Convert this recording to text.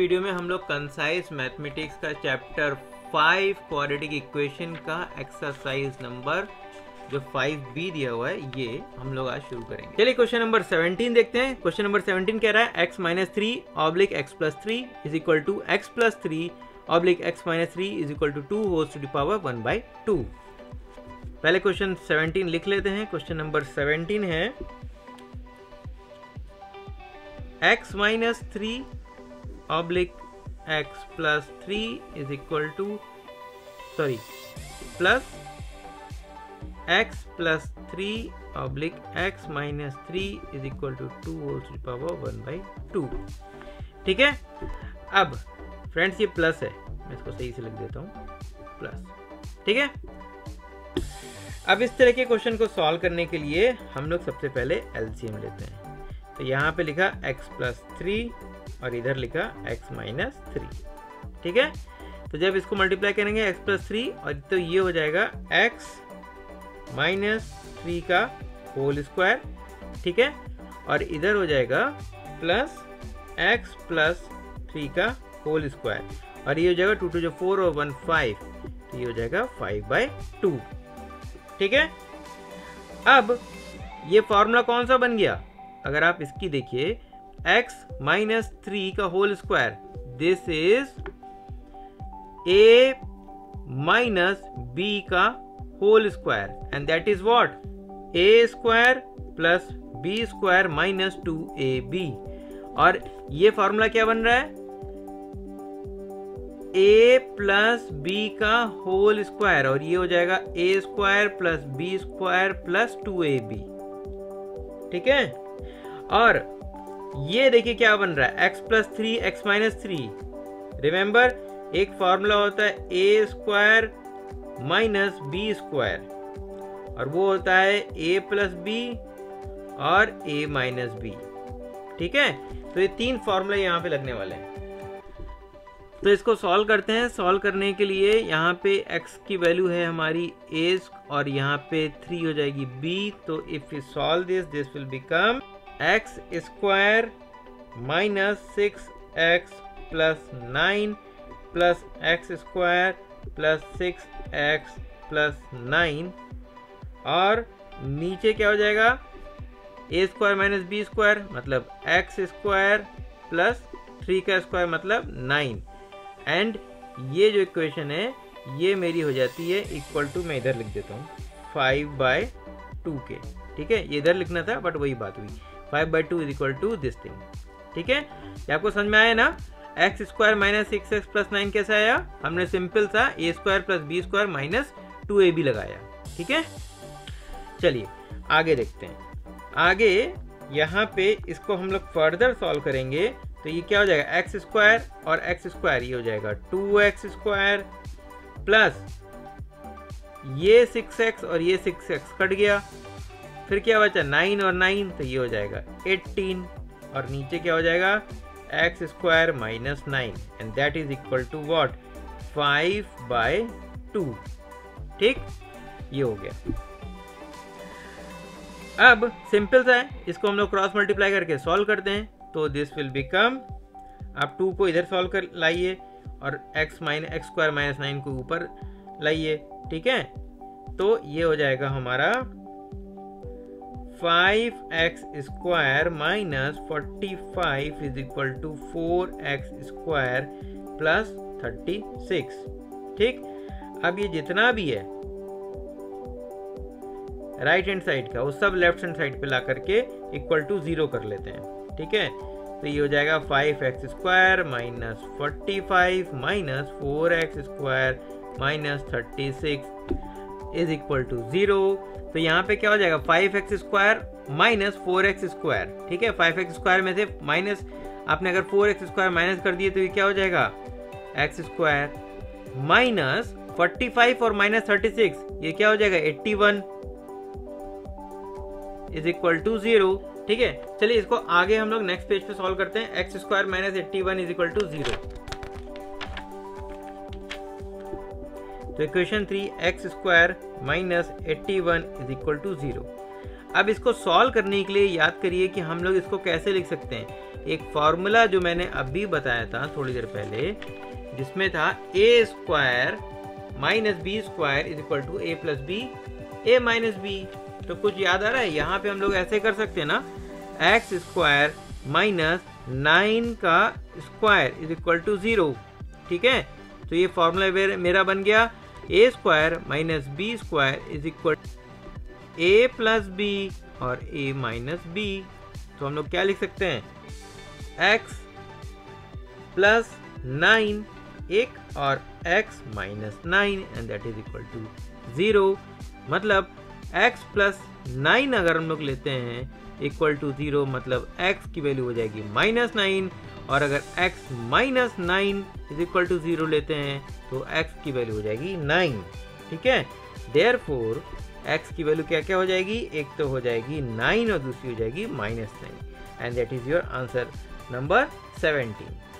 Video में हम लोग कंसाइज मैथमेटिक्स का चैप्टर 5 क्वाड्रेटिक इक्वेशन का एक्सरसाइज नंबर जो 5B दिया हुआ है ये हम लोग आज शुरू करेंगे। चलिए क्वेश्चन नंबर 17 देखते हैं। क्वेश्चन नंबर 17 कह रहा है x - 3 / (x + 3 = x + 3 / (x - 3 = 2)^2 पहले क्वेश्चन 17 लिख लेते हैं। क्वेश्चन नंबर 17 है x - 3 / (x + 3 = (x - 3 = 2)^2 ठीक है। अब फ्रेंड्स ये प्लस है, मैं इसको सही से लिख देता हूँ प्लस, ठीक है। अब इस तरह के क्वेश्चन को सॉल्व करने के लिए हम लोग सबसे पहले एलसीएम लेते हैं। तो यहाँ पे लिखा x + 3 और इधर लिखा x - 3, ठीक है। तो जब इसको मल्टीप्लाई करेंगे x + 3 और तो ये हो जाएगा x - 3 का होल स्क्वायर, ठीक है। और इधर हो जाएगा प्लस x + 3 का होल स्क्वायर और ये हो जाएगा 2 × 4 और 1 5, तो ये हो जाएगा 5/2, ठीक है। अब ये फॉर्मूला कौन सा बन गया? अगर आप इसकी देखिए x - 3 का whole square, this is a - b का whole square and that is what a² + b² - 2ab। और ये फॉर्मूला क्या बन रहा है? a + b का होल स्क्वायर और ये हो जाएगा a² + b² + 2ab, ठीक है। और ये देखिए क्या बन रहा है x + 3 x - 3। रिमेंबर एक फॉर्मूला होता है a² - b² और वो होता है a + b और a - b, ठीक है। तो ये तीन फॉर्मूला यहाँ पे लगने वाले हैं। तो इसको सॉल्व करते हैं। सॉल्व करने के लिए यहाँ पे x की वैल्यू है हमारी a और यहाँ पे 3 हो जाएगी b। तो if you solve this will become x² - 6x + 9 + x² + 6x + 9 और नीचे क्या हो जाएगा a² - b² मतलब x² + 3 का स्क्वायर मतलब 9 एंड ये जो इक्वेशन है ये मेरी हो जाती है इक्वल टू, मैं इधर लिख देता हूँ 5/2 के, ठीक है। ये इधर लिखना था बट वही बात हुई 5/2 = दिस थिंग, ठीक है। ये आपको समझ में आया ना? x² - 6x + 9 कैसे आया? हमने सिंपल सा a² + b² - 2ab लगाया, ठीक है। चलिए आगे देखते हैं। आगे यहाँ पे इसको हम लोग फर्दर सॉल्व करेंगे तो ये क्या हो जाएगा x² और x² ये हो जाएगा 2x² प्लस ये 6x और ये 6x कट गया, फिर क्या बचा 9 और 9, तो ये हो जाएगा 18 और नीचे क्या हो जाएगा x² - 9 and that is equal to what 5/2, ठीक। ये हो गया। अब सिंपल सा है, इसको हम लोग क्रॉस मल्टीप्लाई करके सॉल्व करते हैं। तो दिस विल बिकम, आप 2 को इधर सॉल्व कर लाइए और x² - 9 को ऊपर लाइए, ठीक है। तो ये हो जाएगा हमारा 5x² - 45 = 4x² + 36, ठीक। अब ये जितना भी है राइट हैंड साइड का वो सब लेफ्ट हैंड साइड पे ला करके =0 कर लेते हैं, ठीक है। तो ये हो जाएगा 5x² - 45 - 4x² - 36 = 0। तो यहाँ पे क्या हो जाएगा 5x² - 4x², ठीक है। 5x² में से माइनस आपने अगर 4x² माइनस कर दिए तो ये क्या हो जाएगा x² - 45 और - 36, ये क्या हो जाएगा 81 = 0, ठीक है। चलिए इसको आगे हम लोग नेक्स्ट पेज पे सॉल्व करते हैं। x² - 81 = 0। तो इक्वेशन 3 x² - 81 = 0। अब इसको सॉल्व करने के लिए याद करिए कि हम लोग इसको कैसे लिख सकते हैं। एक फार्मूला जो मैंने अभी बताया था थोड़ी देर पहले, जिसमें था A square minus B square is equal to A plus B A minus B. तो कुछ याद आ रहा है? यहाँ पे हम लोग ऐसे कर सकते हैं ना, एक्स स्क्वायर माइनस 9 का स्क्वायर इज इक्वल टू 0। ठीक है, तो ये फॉर्मूला मेरा बन गया A square minus B square is equal to A plus B और ए माइनस बी। तो हम लोग क्या लिख सकते हैं, एक्स प्लस 9 एक और x minus 9 and that is equal to 0। मतलब x प्लस 9 अगर हम लोग लेते हैं इक्वल टू 0, मतलब x की वैल्यू हो जाएगी माइनस 9, और अगर x minus 9 is equal to 0 लेते हैं तो x की वैल्यू हो जाएगी 9। ठीक है, देयरफॉर x की वैल्यू क्या क्या हो जाएगी, एक तो हो जाएगी 9 और दूसरी हो जाएगी minus 9 and that is your answer number 17।